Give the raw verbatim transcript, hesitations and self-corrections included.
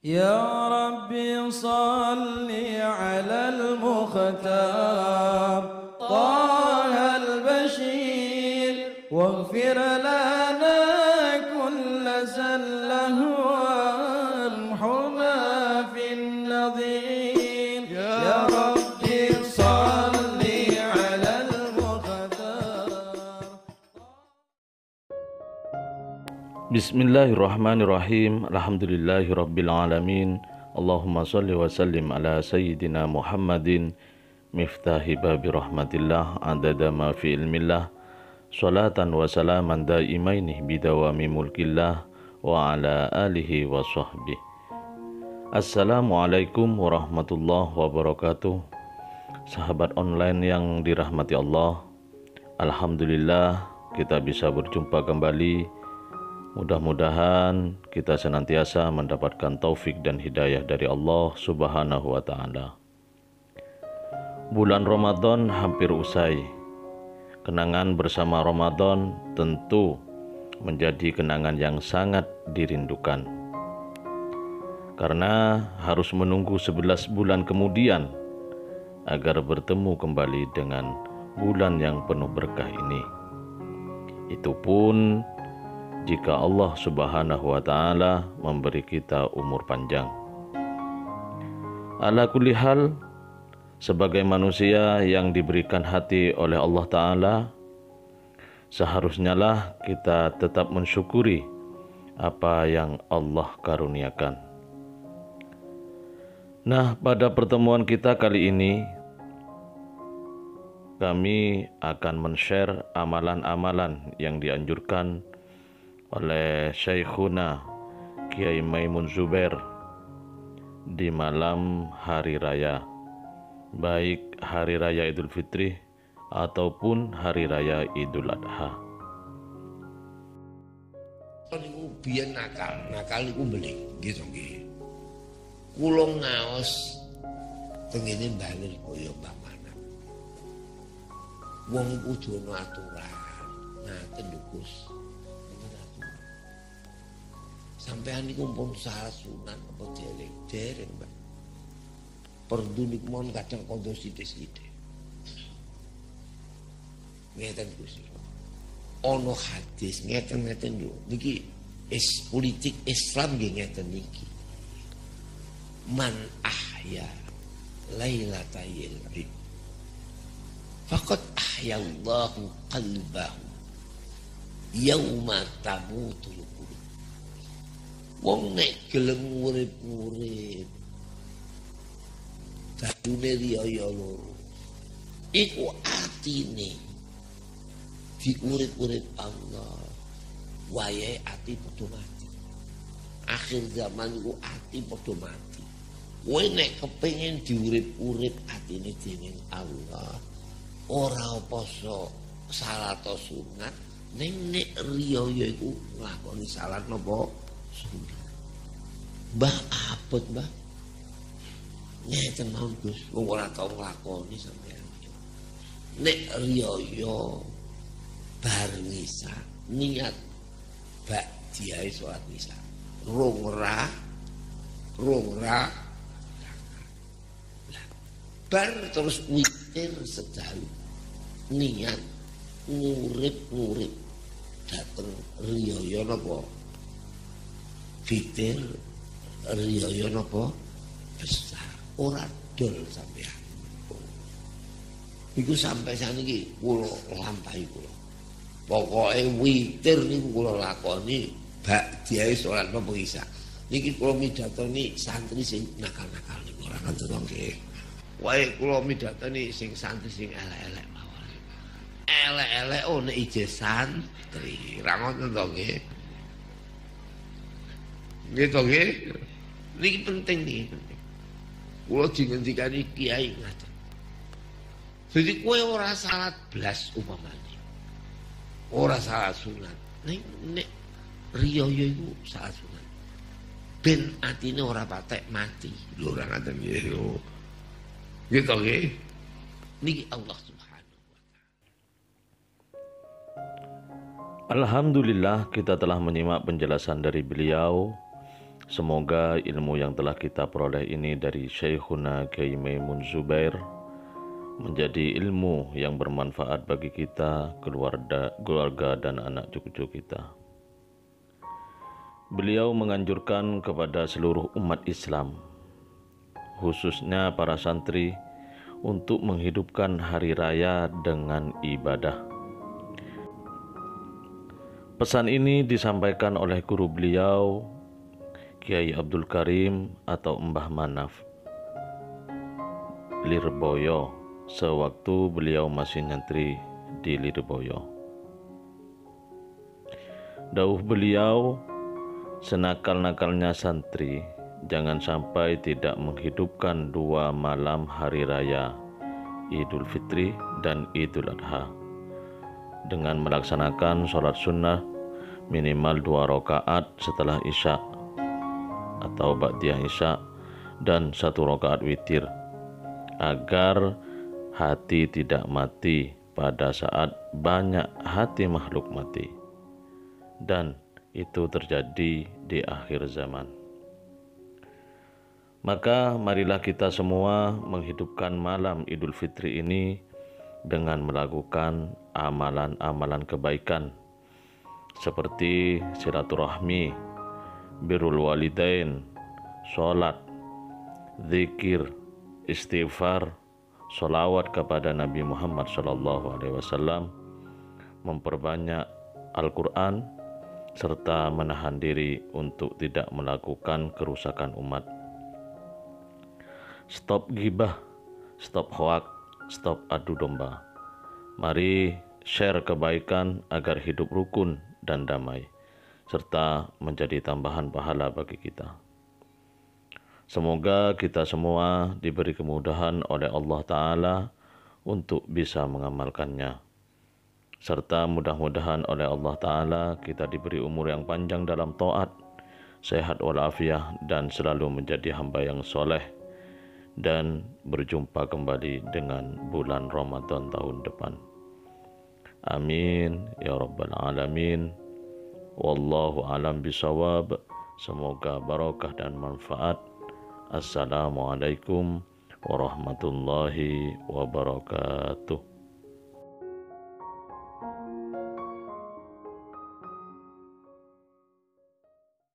Ya Rabbi salli ala al-Mukhtar Taha al-Bashir waghfir lana kulla zallahu al-huma fin nadhir Ya Rabbi salli ala al-Mukhtar Bismillahirrahmanirrahim Alhamdulillahi Rabbil Alamin Allahumma salli wa sallim ala Sayyidina Muhammadin Miftahi babi rahmatillah adada ma fi ilmillah Salatan wa salaman daimainih bidawami mulkillah Wa ala alihi wa sahbih Assalamualaikum warahmatullahi wabarakatuh Sahabat online yang dirahmati Allah Alhamdulillah kita bisa berjumpa kembali Mudah-mudahan kita senantiasa mendapatkan taufik dan hidayah dari Allah subhanahu wa ta'ala Bulan Ramadan hampir usai. Kenangan bersama Ramadan tentu menjadi kenangan yang sangat dirindukan. Karena harus menunggu sebelas bulan kemudian agar bertemu kembali dengan bulan yang penuh berkah ini. Itu pun jika Allah subhanahu wa ta'ala memberi kita umur panjang. Ala kulli hal, sebagai manusia yang diberikan hati oleh Allah Ta'ala, seharusnya lah kita tetap mensyukuri apa yang Allah karuniakan. Nah, pada pertemuan kita kali ini, kami akan men-share amalan-amalan yang dianjurkan oleh Syaikhuna Kiai Maimun Zubair di malam hari raya. Baik Hari Raya Idul Fitri ataupun Hari Raya Idul Adha. Niku biyen nakal, nakal niku mbeling, nggih to nggih. Kula ngaos tengene Mbah Lirboyo Mbah Manaf. Wong kudu ana aturan, ngaten lho Gus. Sampeyan niku pun salah sunan apa dereng, dereng Mbah. Perdunik mohon kadang kondo sidik-sidik. Ngeten Gusti. Ono hadis ngeten-ngeten yo. Niki is politik Islam nggih ngeten niki. Man ahya lailatal id. Faqad ahya Allahu qalbahu yauma tamutul qulub. Wong nek gelem urip-urip Badune riyo loro. Iku atine diurip-urip Allah. Wayahe ati padha mati. Akhir zaman iku ati padha mati. Kowe nek kepengin diurip-urip atine dening Allah. Ora apa salah ta sunat, ning nek riyo iku nglakoni salah napa sunat. Mbah abot, Mbah. Ngeten mawon Gus, wong ora tau nglakoni sampeyan. Nek riyo bar misa niat bak diae salat misa. Rung ra, rung ra. Bar terus mikir sedalu. Niat ngurip-ngurip dateng riyo napa? Fitir riyo napa? Besar. Ora dol sampean. Iku sampai saniki kula lampahi kula. Pokoke witir niku kula lakoni bak diae salat napa isa. Niki kula midhatoni santri sing nakal-nakal niku ora kantun nggih. Wae kula midhatoni sing santri sing elek-elek mawon. Elek-elek ono ije santri. Ra ngoten to nggih. Nggih to nggih. Niki penting niki. Kulo dingendikani kiai ngaten. Jadi kowe ora salat blas upamane. Ora salat sunat. Ning nek riyo-riyo iku salat sunat. Ben atine ora patek mati. Lho ora ngaten nggih. Nggih to nggih. Niki Allah Subhanahu wa taala. Alhamdulillah kita telah menyimak penjelasan dari beliau Semoga ilmu yang telah kita peroleh ini dari Syaikhuna Kiai Maimun Zubair menjadi ilmu yang bermanfaat bagi kita, keluarga, keluarga dan anak cucu kita. Beliau menganjurkan kepada seluruh umat Islam, khususnya para santri, untuk menghidupkan hari raya dengan ibadah. Pesan ini disampaikan oleh guru beliau, Yai Abdul Karim atau Mbah Manaf, Lirboyo, sewaktu beliau masih nyantri di Lirboyo. Dauh beliau, senakal-nakalnya santri, jangan sampai tidak menghidupkan dua malam hari raya, Idul Fitri dan Idul Adha, dengan melaksanakan sholat sunnah minimal dua rakaat setelah isya atau ba'diyah isya dan satu rakaat witir, agar hati tidak mati pada saat banyak hati makhluk mati, dan itu terjadi di akhir zaman. Maka marilah kita semua menghidupkan malam Idul Fitri ini dengan melakukan amalan-amalan kebaikan seperti silaturahmi, birrul walidain, sholat, zikir, istighfar, sholawat kepada Nabi Muhammad shallallahu alaihi wasallam, memperbanyak Al-Quran, serta menahan diri untuk tidak melakukan kerusakan umat. Stop ghibah, stop hoak, stop adu domba. Mari share kebaikan agar hidup rukun dan damai, serta menjadi tambahan pahala bagi kita. Semoga kita semua diberi kemudahan oleh Allah Ta'ala untuk bisa mengamalkannya, serta mudah-mudahan oleh Allah Ta'ala kita diberi umur yang panjang dalam taat, sehat walafiah, dan selalu menjadi hamba yang soleh, dan berjumpa kembali dengan bulan Ramadan tahun depan. Amin ya Rabbal Alamin. Wallahu alam bisawab. Semoga barokah dan manfaat. Assalamualaikum warahmatullahi wabarakatuh.